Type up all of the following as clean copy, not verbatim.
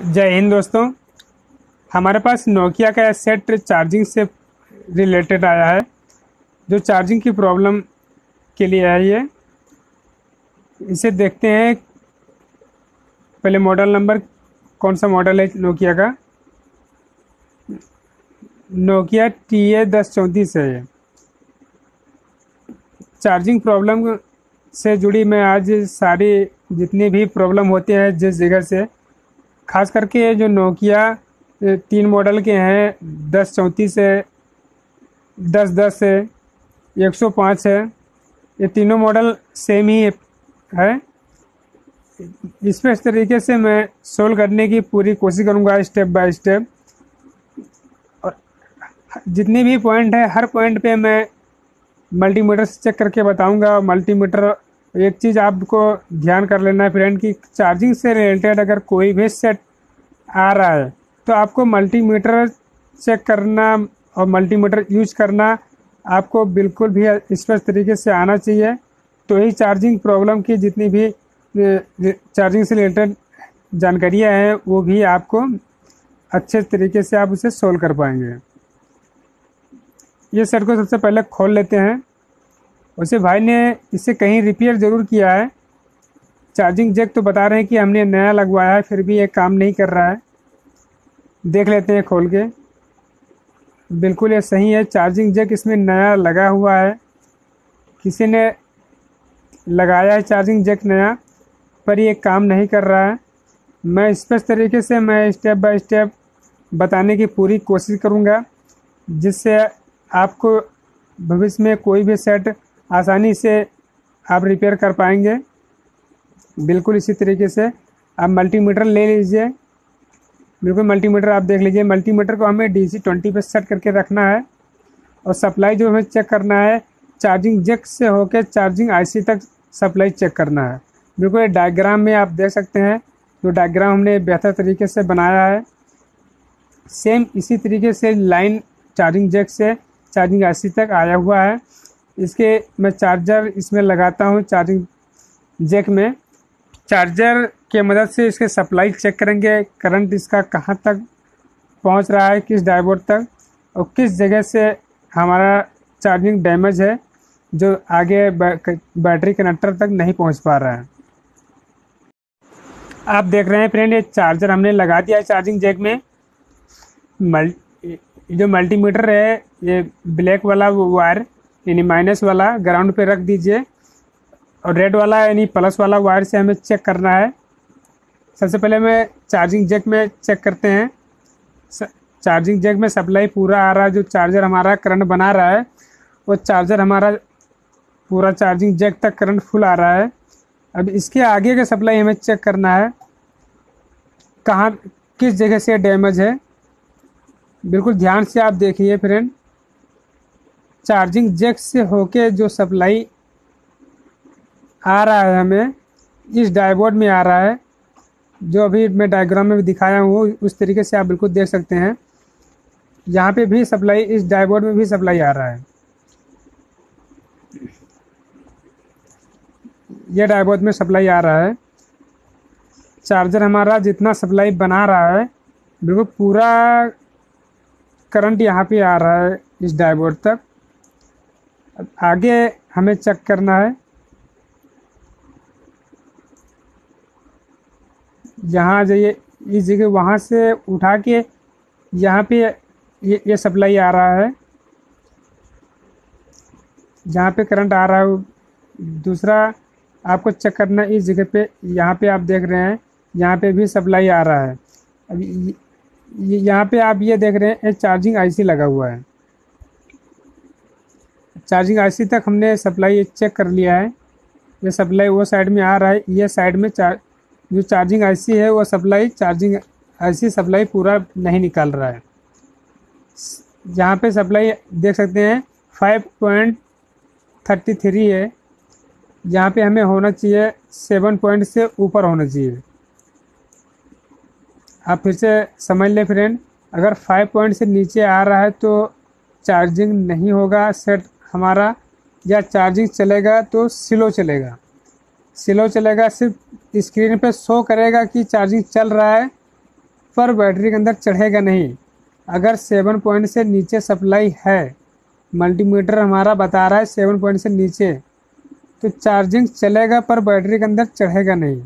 जय हिंद दोस्तों, हमारे पास नोकिया का यह सेट चार्जिंग से रिलेटेड आया है जो चार्जिंग की प्रॉब्लम के लिए है। ये इसे देखते हैं पहले मॉडल नंबर कौन सा मॉडल है नोकिया का। नोकिया TA 1034 है। ये चार्जिंग प्रॉब्लम से जुड़ी मैं आज सारी जितनी भी प्रॉब्लम होती है जिस जगह से, खास करके जो नोकिया 3 मॉडल के हैं 1034 है, 1010 है, 105 है, ये तीनों मॉडल सेम ही है। इसमें इस तरीके से मैं सोल्व करने की पूरी कोशिश करूंगा स्टेप बाय स्टेप, और जितने भी पॉइंट है हर पॉइंट पे मैं मल्टीमीटर से चेक करके बताऊंगा। मल्टीमीटर एक चीज़ आपको ध्यान कर लेना है फ्रेंड कि चार्जिंग से रिलेटेड अगर कोई भी सेट आ रहा है तो आपको मल्टीमीटर चेक करना और मल्टीमीटर यूज करना आपको बिल्कुल भी स्पष्ट तरीके से आना चाहिए, तो ही चार्जिंग प्रॉब्लम की जितनी भी चार्जिंग से रिलेटेड जानकारियाँ हैं वो भी आपको अच्छे तरीके से आप उसे सोल्व कर पाएंगे। ये सेट को सबसे पहले खोल लेते हैं। वैसे भाई ने इसे कहीं रिपेयर ज़रूर किया है, चार्जिंग जैक तो बता रहे हैं कि हमने नया लगवाया है, फिर भी ये काम नहीं कर रहा है। देख लेते हैं खोल के। बिल्कुल ये सही है, चार्जिंग जैक इसमें नया लगा हुआ है, किसी ने लगाया है चार्जिंग जैक नया, पर ये काम नहीं कर रहा है। मैं स्पष्ट तरीके से मैं स्टेप बाय स्टेप बताने की पूरी कोशिश करूँगा जिससे आपको भविष्य में कोई भी सेट आसानी से आप रिपेयर कर पाएंगे। बिल्कुल इसी तरीके से आप मल्टीमीटर ले लीजिए। बिल्कुल मल्टीमीटर आप देख लीजिए, मल्टीमीटर को हमें DC 20 पर सेट करके रखना है और सप्लाई जो हमें चेक करना है चार्जिंग जैक से होकर चार्जिंग IC तक सप्लाई चेक करना है। बिल्कुल डायग्राम में आप देख सकते हैं, जो डायग्राम हमने बेहतर तरीके से बनाया है, सेम इसी तरीके से लाइन चार्जिंग जैक से चार्जिंग IC तक आया हुआ है। इसके मैं चार्जर इसमें लगाता हूँ, चार्जिंग जैक में चार्जर के मदद से इसके सप्लाई चेक करेंगे, करंट इसका कहाँ तक पहुँच रहा है, किस डायोड तक और किस जगह से हमारा चार्जिंग डैमेज है जो आगे बैटरी कनेक्टर तक नहीं पहुँच पा रहा है। आप देख रहे हैं फ्रेंड, ये चार्जर हमने लगा दिया है चार्जिंग जैक में। जो मल्टीमीटर है ये ब्लैक वाला वायर यानी माइनस वाला ग्राउंड पे रख दीजिए और रेड वाला यानी प्लस वाला वायर से हमें चेक करना है। सबसे पहले मैं चार्जिंग जैक में चेक करते हैं। चार्जिंग जैक में सप्लाई पूरा आ रहा है, जो चार्जर हमारा करंट बना रहा है वो चार्जर हमारा पूरा चार्जिंग जैक तक करंट फुल आ रहा है। अब इसके आगे का सप्लाई हमें चेक करना है, कहाँ किस जगह से डैमेज है। बिल्कुल ध्यान से आप देखिए फ्रेंड, चार्जिंग जैक से होके जो सप्लाई आ रहा है हमें इस डायोड में आ रहा है, जो अभी मैं डायग्राम में दिखाया हूँ उस तरीके से आप बिल्कुल देख सकते हैं। यहाँ पे भी सप्लाई, इस डायोड में भी सप्लाई आ रहा है, यह डायोड में सप्लाई आ रहा है। चार्जर हमारा जितना सप्लाई बना रहा है बिल्कुल पूरा करंट यहाँ पे आ रहा है इस डायोड तक। अब आगे हमें चेक करना है, यहाँ जाइए इस जगह, वहाँ से उठा के यहाँ पे ये सप्लाई आ रहा है, जहाँ पे करंट आ रहा है। दूसरा आपको चेक करना है इस जगह पे, यहाँ पे आप देख रहे हैं यहाँ पे भी सप्लाई आ रहा है। अब यहाँ पे आप ये देख रहे हैं चार्जिंग IC लगा हुआ है, चार्जिंग IC तक हमने सप्लाई चेक कर लिया है। ये सप्लाई वो साइड में आ रहा है, ये साइड में जो चार्जिंग IC है वो सप्लाई, चार्जिंग IC सप्लाई पूरा नहीं निकाल रहा है। यहाँ पे सप्लाई देख सकते हैं 5.33 है, यहाँ पे हमें होना चाहिए 7 पॉइंट से ऊपर होना चाहिए। आप फिर से समझ लें फ्रेंड, अगर 5 पॉइंट से नीचे आ रहा है तो चार्जिंग नहीं होगा सेट हमारा, या चार्जिंग चलेगा तो स्लो चलेगा, स्लो चलेगा, सिर्फ स्क्रीन पे शो करेगा कि चार्जिंग चल रहा है पर बैटरी के अंदर चढ़ेगा नहीं अगर 7 पॉइंट से नीचे सप्लाई है। मल्टीमीटर हमारा बता रहा है 7 पॉइंट से नीचे, तो चार्जिंग चलेगा पर बैटरी के अंदर चढ़ेगा नहीं।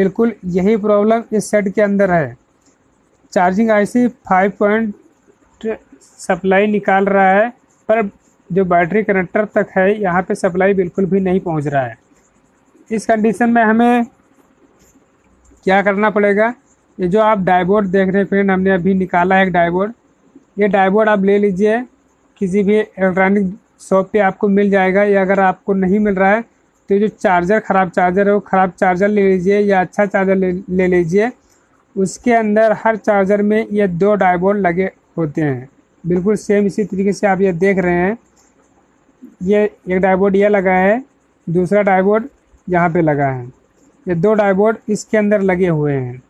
बिल्कुल यही प्रॉब्लम इस सेट के अंदर है। चार्जिंग आईसी 5 पॉइंट सप्लाई निकाल रहा है पर जो बैटरी कनेक्टर तक है यहाँ पे सप्लाई बिल्कुल भी नहीं पहुँच रहा है। इस कंडीशन में हमें क्या करना पड़ेगा, ये जो आप डायबोर्ड देख रहे हैं फ्रेंड, हमने अभी निकाला है एक डायबोर्ड। ये डायबोर्ड आप ले लीजिए, किसी भी इलेक्ट्रॉनिक शॉप पे आपको मिल जाएगा, या अगर आपको नहीं मिल रहा है तो जो चार्जर ख़राब चार्जर है वो ख़राब चार्जर ले लीजिए या अच्छा चार्जर ले लीजिए। उसके अंदर हर चार्जर में ये 2 डायबोर्ड लगे होते हैं, बिल्कुल सेम इसी तरीके से आप ये देख रहे हैं। ये एक डायबोर्ड यह लगा है, दूसरा डायबोर्ड यहाँ पे लगा है, ये 2 डायबोर्ड इसके अंदर लगे हुए हैं।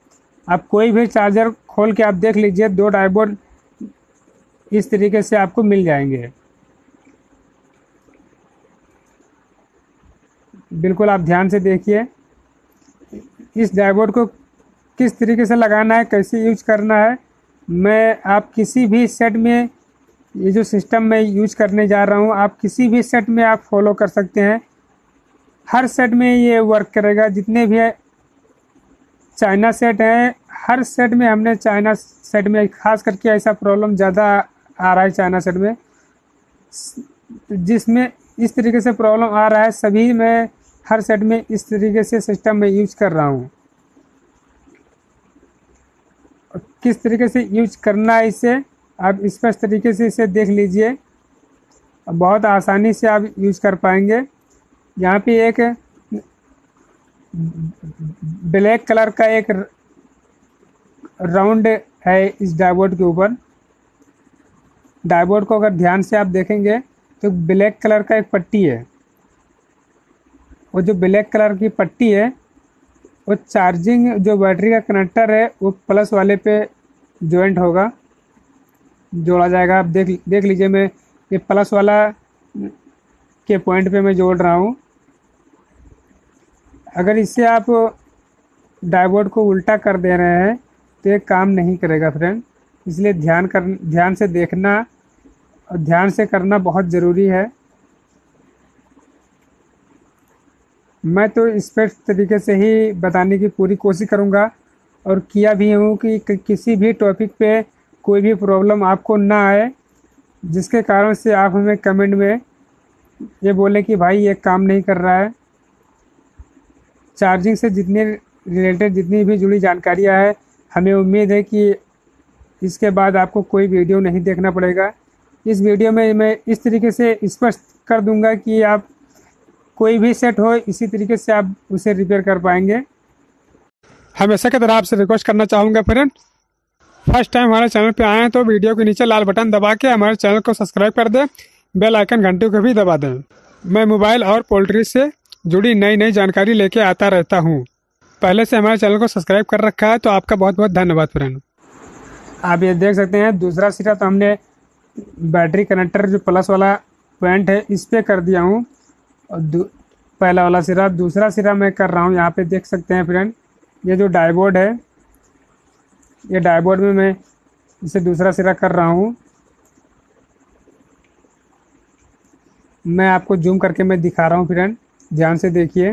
आप कोई भी चार्जर खोल के आप देख लीजिए, 2 डायबोर्ड इस तरीके से आपको मिल जाएंगे। बिल्कुल आप ध्यान से देखिए इस डायबोर्ड को किस तरीके से लगाना है, कैसे यूज करना है। मैं आप किसी भी सेट में ये जो सिस्टम मैं यूज करने जा रहा हूँ, आप किसी भी सेट में आप फॉलो कर सकते हैं। हर सेट में ये वर्क करेगा। जितने भी चाइना सेट हैं, हर सेट में हमने चाइना सेट में खास करके ऐसा प्रॉब्लम ज़्यादा आ रहा है चाइना सेट में, जिसमें इस तरीके से प्रॉब्लम आ रहा है। सभी में हर सेट में इस तरीके से सिस्टम में यूज कर रहा हूँ। किस तरीके से यूज करना है इसे आप स्पष्ट तरीके से इसे देख लीजिए, बहुत आसानी से आप यूज कर पाएंगे। यहाँ पे एक ब्लैक कलर का एक राउंड है इस डायबोर्ड के ऊपर। डायबोर्ड को अगर ध्यान से आप देखेंगे तो ब्लैक कलर का एक पट्टी है, वो जो ब्लैक कलर की पट्टी है वो चार्जिंग जो बैटरी का कनेक्टर है वो प्लस वाले पे जॉइंट होगा, जोड़ा जाएगा। आप देख लीजिए, मैं ये प्लस वाला के पॉइंट पे मैं जोड़ रहा हूँ। अगर इससे आप डायबोर्ड को उल्टा कर दे रहे हैं तो ये काम नहीं करेगा फ्रेंड, इसलिए ध्यान से देखना और ध्यान से करना बहुत ज़रूरी है। मैं तो स्पष्ट तरीके से ही बताने की पूरी कोशिश करूंगा और किया भी हूं कि किसी भी टॉपिक पे कोई भी प्रॉब्लम आपको ना आए, जिसके कारण से आप हमें कमेंट में ये बोले कि भाई ये काम नहीं कर रहा है। चार्जिंग से जितनी भी जुड़ी जानकारियां हैं, हमें उम्मीद है कि इसके बाद आपको कोई वीडियो नहीं देखना पड़ेगा। इस वीडियो में मैं इस तरीके से स्पष्ट कर दूंगा कि आप कोई भी सेट हो इसी तरीके से आप उसे रिपेयर कर पाएंगे। हमेशा की तरह आपसे रिक्वेस्ट करना चाहूँगा फ्रेंड, फर्स्ट टाइम हमारे चैनल पे आए हैं तो वीडियो के नीचे लाल बटन दबा के हमारे चैनल को सब्सक्राइब कर दें, बेल आइकन घंटी को भी दबा दें। मैं मोबाइल और पोल्ट्री से जुड़ी नई नई जानकारी लेके आता रहता हूँ। पहले से हमारे चैनल को सब्सक्राइब कर रखा है तो आपका बहुत बहुत धन्यवाद फ्रेंड। आप ये देख सकते हैं दूसरा सिरा तो हमने बैटरी कनेक्टर जो प्लस वाला पॉइंट है इस पर कर दिया हूँ, और पहला वाला सिरा दूसरा सिरा मैं कर रहा हूँ। यहाँ पे देख सकते हैं फ्रेंड, ये जो डायबोर्ड है ये डायबोर्ड में मैं इसे दूसरा सिरा कर रहा हूँ। मैं आपको जूम करके मैं दिखा रहा हूँ फ्रेंड, ध्यान से देखिए।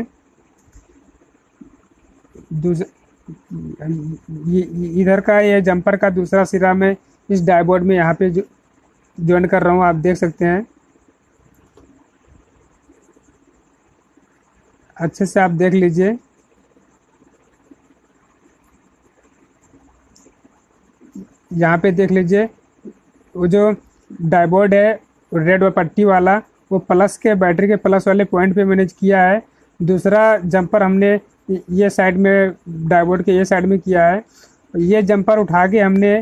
इधर का ये जंपर का दूसरा सिरा मैं इस डायबोर्ड में यहाँ पे ज्वाइन कर रहा हूँ, आप देख सकते हैं। अच्छे से आप देख लीजिए, यहाँ पे देख लीजिए वो जो डायबोर्ड है रेड और पट्टी वाला वो प्लस के बैटरी के प्लस वाले पॉइंट पे मैनेज किया है। दूसरा जंपर हमने ये साइड में डायबोर्ड के ये साइड में किया है। ये जंपर उठा के हमने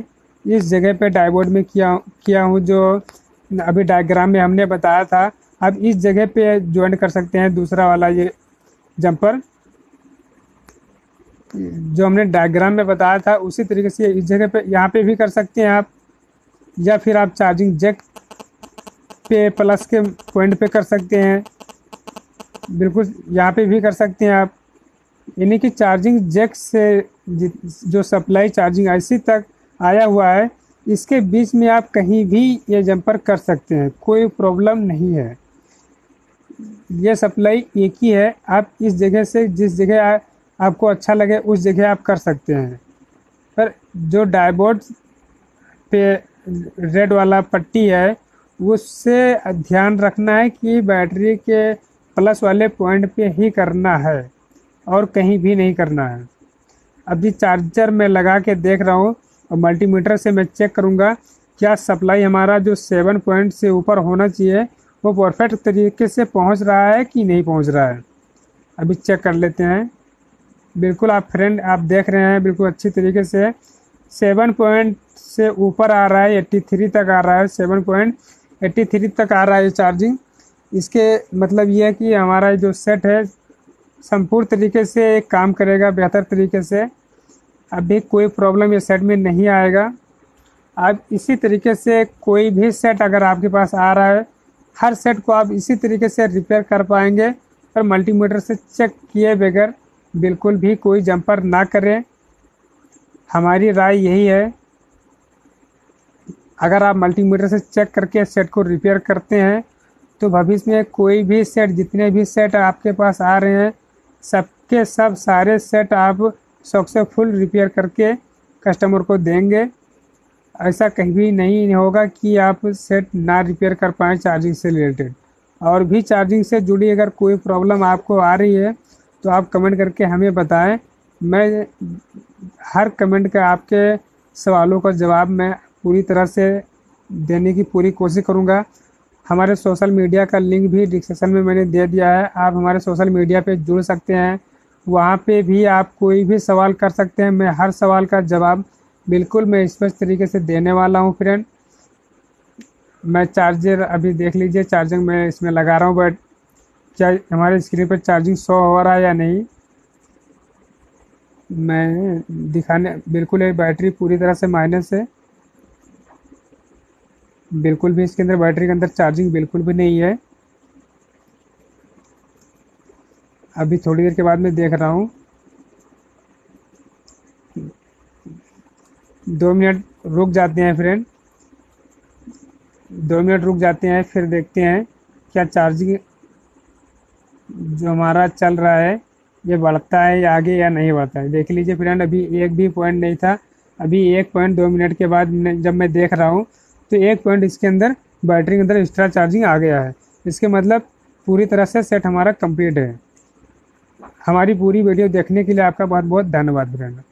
इस जगह पे डायबोर्ड में किया हूँ, जो अभी डायग्राम में हमने बताया था। आप इस जगह पे ज्वाइन कर सकते हैं दूसरा वाला ये जंपर जो हमने डायग्राम में बताया था, उसी तरीके से इस जगह पे यहाँ पे भी कर सकते हैं आप, या फिर आप चार्जिंग जैक पे प्लस के पॉइंट पे कर सकते हैं, बिल्कुल यहाँ पे भी कर सकते हैं आप। यानी कि चार्जिंग जैक से जो सप्लाई चार्जिंग आईसी तक आया हुआ है, इसके बीच में आप कहीं भी ये जंपर कर सकते हैं, कोई प्रॉब्लम नहीं है। ये सप्लाई एक ही है, आप इस जगह से जिस जगह आपको अच्छा लगे उस जगह आप कर सकते हैं। पर जो डायबोर्ड पे रेड वाला पट्टी है उससे ध्यान रखना है कि बैटरी के प्लस वाले पॉइंट पे ही करना है और कहीं भी नहीं करना है। अभी चार्जर में लगा के देख रहा हूँ और मल्टीमीटर से मैं चेक करूँगा क्या सप्लाई हमारा जो 7 पॉइंट से ऊपर होना चाहिए वो परफेक्ट तरीके से पहुँच रहा है कि नहीं पहुँच रहा है, अभी चेक कर लेते हैं। बिल्कुल आप फ्रेंड आप देख रहे हैं बिल्कुल अच्छी तरीके से 7 पॉइंट से ऊपर आ रहा है, 83 तक आ रहा है, 7.83 तक आ रहा है चार्जिंग। इसके मतलब ये है कि हमारा जो सेट है संपूर्ण तरीके से काम करेगा बेहतर तरीके से, अभी कोई प्रॉब्लम ये सेट में नहीं आएगा। आप इसी तरीके से कोई भी सेट अगर आपके पास आ रहा है हर सेट को आप इसी तरीके से रिपेयर कर पाएंगे, पर मल्टीमीटर से चेक किए बगैर बिल्कुल भी कोई जंपर ना करें, हमारी राय यही है। अगर आप मल्टीमीटर से चेक करके सेट को रिपेयर करते हैं तो भविष्य में कोई भी सेट, जितने भी सेट आपके पास आ रहे हैं सबके सब सारे सेट आप सक्सेसफुल रिपेयर करके कस्टमर को देंगे। ऐसा कहीं भी नहीं होगा कि आप सेट ना रिपेयर कर पाएँ चार्जिंग से रिलेटेड। और भी चार्जिंग से जुड़ी अगर कोई प्रॉब्लम आपको आ रही है तो आप कमेंट करके हमें बताएं, मैं हर कमेंट का आपके सवालों का जवाब मैं पूरी तरह से देने की पूरी कोशिश करूंगा। हमारे सोशल मीडिया का लिंक भी डिस्क्रिप्शन में मैंने दे दिया है, आप हमारे सोशल मीडिया पे जुड़ सकते हैं, वहां पे भी आप कोई भी सवाल कर सकते हैं। मैं हर सवाल का जवाब बिल्कुल मैं स्पष्ट तरीके से देने वाला हूं फ्रेंड। मैं चार्जर अभी देख लीजिए, चार्जिंग मैं इसमें लगा रहा हूँ, बट हमारे स्क्रीन पर चार्जिंग शो हो रहा है या नहीं मैं दिखाने, बिल्कुल ये बैटरी पूरी तरह से माइनस है, बिल्कुल भी इसके अंदर बैटरी के अंदर चार्जिंग बिल्कुल भी नहीं है। अभी थोड़ी देर के बाद मैं देख रहा हूँ, 2 मिनट रुक जाते हैं फ्रेंड, 2 मिनट रुक जाते हैं, फिर देखते हैं क्या चार्जिंग जो हमारा चल रहा है ये बढ़ता है या आगे या नहीं बढ़ता है। देख लीजिए फ्रेंड अभी 1 भी पॉइंट नहीं था, अभी 1 पॉइंट 2 मिनट के बाद जब मैं देख रहा हूँ तो 1 पॉइंट इसके अंदर बैटरी के अंदर एक्स्ट्रा चार्जिंग आ गया है। इसके मतलब पूरी तरह से सेट हमारा कंप्लीट है। हमारी पूरी वीडियो देखने के लिए आपका बहुत बहुत धन्यवाद फ्रेंड।